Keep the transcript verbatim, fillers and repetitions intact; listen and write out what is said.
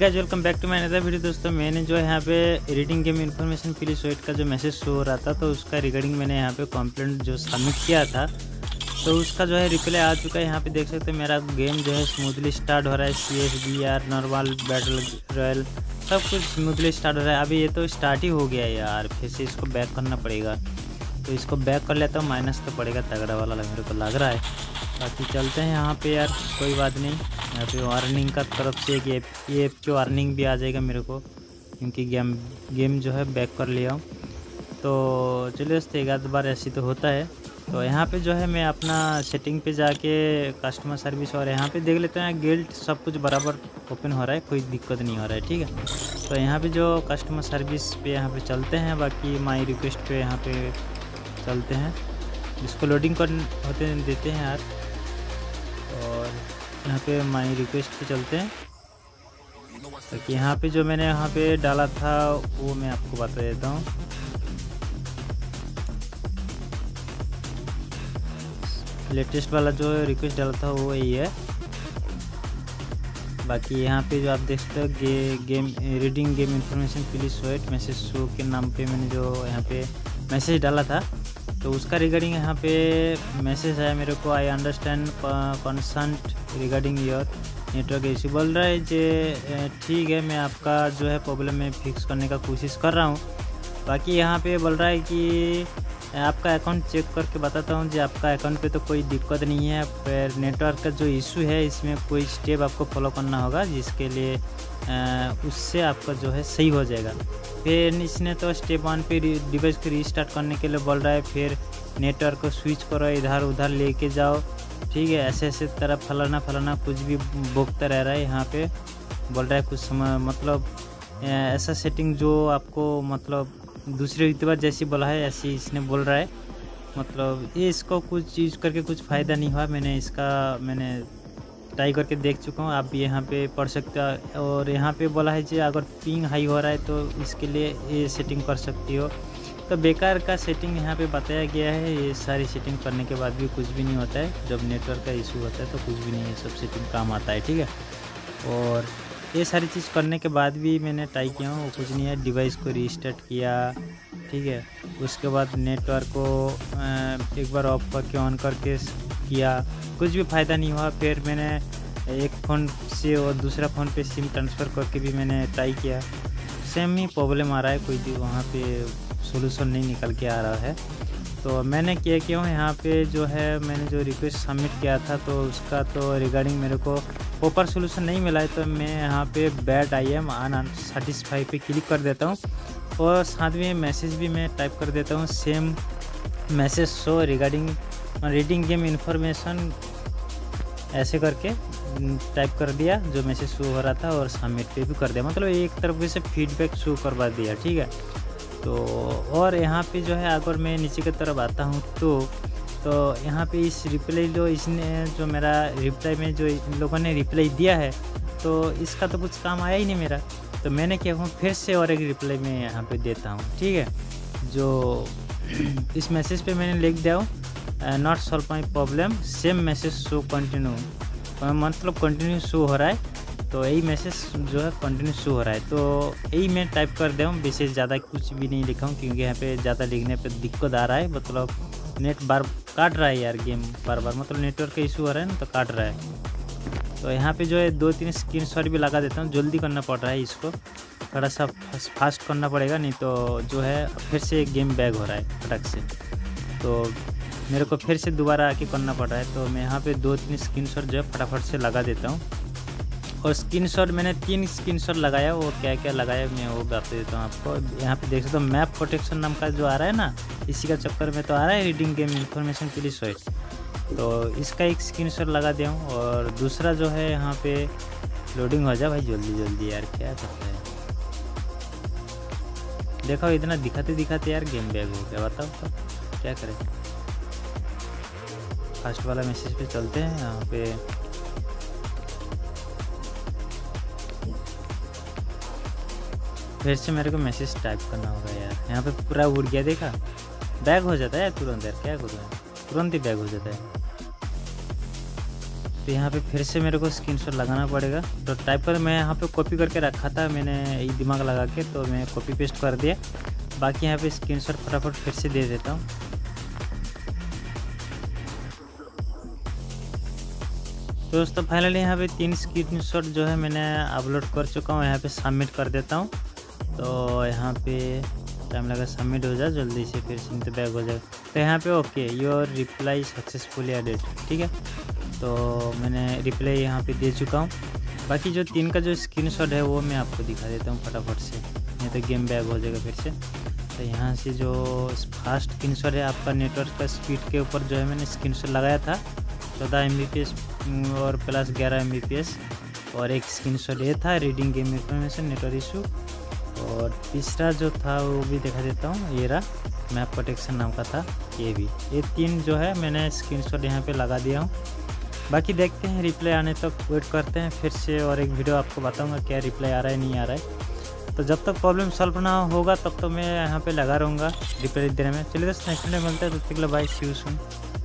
Guys welcome back to my another video. दोस्तों मैंने जो यहाँ पे reading game information please wait का जो मैसेज शो हो रहा था तो उसका रिगार्डिंग मैंने यहाँ पे कंप्लेंट जो सबमिट किया था तो उसका जो है रिप्लाई आ चुका है। यहाँ पे देख सकते हो मेरा गेम जो है स्मूथली स्टार्ट हो रहा है। C S B R normal battle royale सब कुछ स्मूथली स्टार्ट हो रहा है। अभी ये तो स्टार्ट ही हो गया है यार, फिर से इसको बैक करना पड़ेगा। तो इसको बैक कर लेता हूँ, माइनस तो पड़ेगा तगड़ा वाला मेरे को लग रहा है। बाकी चलते हैं यहाँ पे यार, कोई बात नहीं। यहाँ पे वार्निंग का तरफ से एक ये ऐप की वार्निंग भी आ जाएगा मेरे को, क्योंकि गेम गेम जो है बैक कर लिया हूँ। तो चलिए दोस्तों एक आध बार ऐसी तो होता है। तो यहाँ पे जो है मैं अपना सेटिंग पे जाके कस्टमर सर्विस और यहाँ पे देख लेते हैं गिल्ट सब कुछ बराबर ओपन हो रहा है, कोई दिक्कत नहीं हो रहा है, ठीक है। तो यहाँ पे जो कस्टमर सर्विस पे यहाँ पे चलते हैं, बाकी माई रिक्वेस्ट पे यहाँ पे चलते हैं, इसको लोडिंग कर होते देते हैं यार। और यहाँ पे माई रिक्वेस्ट पे चलते हैं। तो यहाँ पे जो मैंने यहाँ पे डाला था वो मैं आपको बता देता हूँ। लेटेस्ट वाला जो रिक्वेस्ट डाला था वो यही है। बाकी यहाँ पे जो आप देख सकते हो गे, game reading game information please wait message show के नाम पे मैंने जो यहाँ पे मैसेज डाला था तो उसका रिगार्डिंग यहाँ पे मैसेज आया मेरे को। I understand concerned regarding your network issue. बोल रहा है जे ठीक है, मैं आपका जो है प्रॉब्लम में फिक्स करने का कोशिश कर रहा हूँ। बाकी यहाँ पे बोल रहा है कि आपका अकाउंट चेक करके बताता हूँ जी, आपका अकाउंट पे तो कोई दिक्कत नहीं है, पर नेटवर्क का जो इशू है इसमें कोई स्टेप आपको फॉलो करना होगा, जिसके लिए आ, उससे आपका जो है सही हो जाएगा। फिर इसने तो स्टेप वन पे डिवाइस को रीस्टार्ट करने के लिए बोल रहा है, फिर नेटवर्क को स्विच करो, इधर उधर लेके जाओ, ठीक है, ऐसे ऐसे तरह फलाना फलाना कुछ भी भोगता रह रहा है। यहाँ पर बोल रहा है कुछ समय मतलब ऐसा सेटिंग जो आपको मतलब दूसरे युवा जैसी बोला है ऐसी इसने बोल रहा है। मतलब ये इसको कुछ यूज करके कुछ फ़ायदा नहीं हुआ। मैंने इसका मैंने ट्राई करके देख चुका हूँ, आप यहाँ पे पढ़ सकते हो। और यहाँ पे बोला है कि अगर पिंग हाई हो रहा है तो इसके लिए ये सेटिंग कर सकती हो। तो बेकार का सेटिंग यहाँ पे बताया गया है। ये सारी सेटिंग करने के बाद भी कुछ भी नहीं होता है। जब नेटवर्क का इशू होता है तो कुछ भी नहीं है, सब सेटिंग काम आता है, ठीक है। और ये सारी चीज़ करने के बाद भी मैंने ट्राई किया हूँ, वो कुछ नहीं है। डिवाइस को रीस्टार्ट किया, ठीक है, उसके बाद नेटवर्क को एक बार ऑफ करके ऑन करके किया, कुछ भी फ़ायदा नहीं हुआ। फिर मैंने एक फ़ोन से और दूसरा फ़ोन पे सिम ट्रांसफ़र करके भी मैंने ट्राई किया, सेम ही प्रॉब्लम आ रहा है, कोई भी वहाँ पे सोल्यूशन नहीं निकल के आ रहा है। तो मैंने क्या किया हूँ, यहाँ पे जो है मैंने जो रिक्वेस्ट सबमिट किया था तो उसका तो रिगार्डिंग मेरे को प्रॉपर सोल्यूशन नहीं मिला है। तो मैं यहाँ पे बैड आई एम अनसैटिस्फाइड पे क्लिक कर देता हूँ और साथ में मैसेज भी मैं टाइप कर देता हूँ। Same message show regarding reading game information ऐसे करके टाइप कर दिया जो मैसेज शो हो रहा था और सबमिट पे भी कर दिया। मतलब एक तरफ से फीडबैक शो करवा दिया, ठीक है। तो और यहाँ पे जो है अगर मैं नीचे की तरफ आता हूँ तो तो यहाँ पे इस रिप्लाई जो इसने जो मेरा रिप्लाई में जो इन लोगों ने रिप्लाई दिया है तो इसका तो कुछ काम आया ही नहीं मेरा। तो मैंने क्या हूँ फिर से और एक रिप्लाई मैं यहाँ पे देता हूँ, ठीक है। जो इस मैसेज पे मैंने लिख दिया हूँ not solve my problem, same message show continue, मतलब कंटिन्यू शो हो रहा है। तो यही मैसेज जो है कंटिन्यू शो हो रहा है। तो यही मैं टाइप कर दिया हूँ, विशेष ज़्यादा कुछ भी नहीं लिखा हूँ, क्योंकि यहाँ पे ज़्यादा लिखने पे दिक्कत आ रहा है। मतलब नेट बार काट रहा है यार, गेम बार बार मतलब नेटवर्क का इशू हो रहा है ना, तो काट रहा है। तो यहाँ पे जो है दो तीन स्क्रीनशॉट भी लगा देता हूँ, जल्दी करना पड़ रहा है, इसको थोड़ा सा फास्ट करना पड़ेगा, नहीं तो जो है फिर से गेम बैक हो रहा है फटक से। तो मेरे को फिर से दोबारा आके करना पड़ रहा है। तो मैं यहाँ पर दो तीन स्क्रीनशॉट जो है फटाफट से लगा देता हूँ। और स्क्रीनशॉट मैंने तीन स्क्रीनशॉट लगाया, वो क्या क्या लगाया मैं वो बता देता हूँ आपको। यहाँ पे देख सकते हो मैप प्रोटेक्शन नाम का जो आ रहा है ना, इसी का चक्कर में तो आ रहा है reading game information please wait. तो इसका एक स्क्रीनशॉट लगा दिया हूँ। और दूसरा जो है यहाँ पे लोडिंग हो जाए भाई जल्दी जल्दी यार, क्या करता है देखो, इतना दिखाते दिखाते यार गेम बैग हो गया, बताओ तो क्या करें। फर्स्ट वाला मैसेज पे चलते हैं। यहाँ पे फिर से मेरे को मैसेज टाइप करना होगा यार, यहाँ पे पूरा उड़ गया, देखा बैग हो जाता है तुरंत यार, क्या करूँ, तुरंत ही बैग हो जाता है। तो यहाँ पे फिर से मेरे को स्क्रीनशॉट लगाना पड़ेगा। तो टाइप पर मैं यहाँ पे कॉपी करके रखा था, मैंने एक दिमाग लगा के तो मैं कॉपी पेस्ट कर दिया। बाकी यहाँ पे स्क्रीनशॉट फटाफट फिर से दे देता हूँ। तो दोस्तों फाइनली यहाँ पे तीन स्क्रीनशॉट जो है मैंने अपलोड कर चुका हूँ। यहाँ पे सबमिट कर देता हूँ। तो यहाँ पे टाइम लगा, सबमिट हो जाए जल्दी से, फिर से बैक हो जाए। तो यहाँ पे okay your reply successfully edit, ठीक है। तो मैंने रिप्लाई यहाँ पे दे चुका हूँ। बाकी जो तीन का जो स्क्रीनशॉट है वो मैं आपको दिखा देता हूँ फटाफट से, नहीं तो गेम बैक हो जाएगा फिर से। तो यहाँ से जो फास्ट स्क्रीनशॉट है आपका नेटवर्क का स्पीड के ऊपर जो है मैंने स्क्रीनशॉट लगाया था, चौदह एम बी पी एस और प्लस ग्यारह एम बी पी एस। और एक स्क्रीनशॉट ये था reading game information network issue. और तीसरा जो था वो भी दिखा देता हूँ, ये रहा मैप प्रोटेक्शन नाम का था ये भी। ये तीन जो है मैंने स्क्रीनशॉट यहाँ पे लगा दिया हूँ। बाकी देखते हैं रिप्लाई आने तक तो वेट करते हैं फिर से, और एक वीडियो आपको बताऊँगा क्या रिप्लाई आ रहा है नहीं आ रहा है। तो जब तक प्रॉब्लम सॉल्व ना होगा तब तक तो मैं यहाँ पर लगा रहूँगा रिप्लाई देने में। चलिए दोस्तों नेक्स्ट वीडियो मिलता है, तब तक बाय, सी यू सून।